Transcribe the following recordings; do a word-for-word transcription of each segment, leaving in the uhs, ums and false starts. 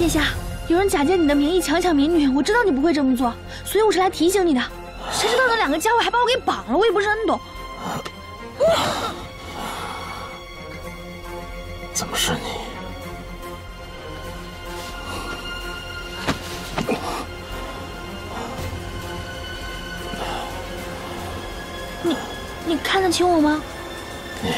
殿下，有人假借你的名义强抢民女，我知道你不会这么做，所以我是来提醒你的。谁知道那两个家伙还把我给绑了，我也不是很懂。怎么是你？ 你你看得清我吗？你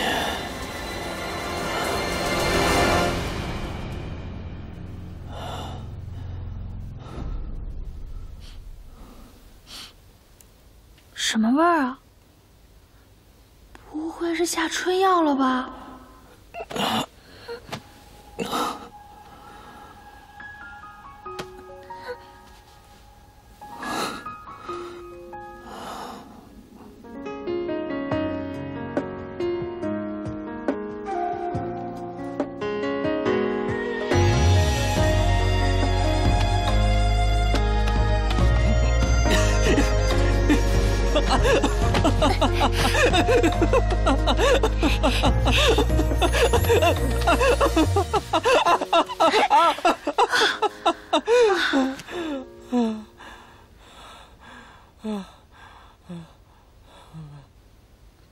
什么味儿啊？不会是下春药了吧？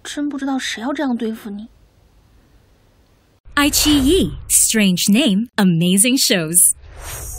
真不知道谁要这样对付你。爱奇艺 Strange Name Amazing Shows。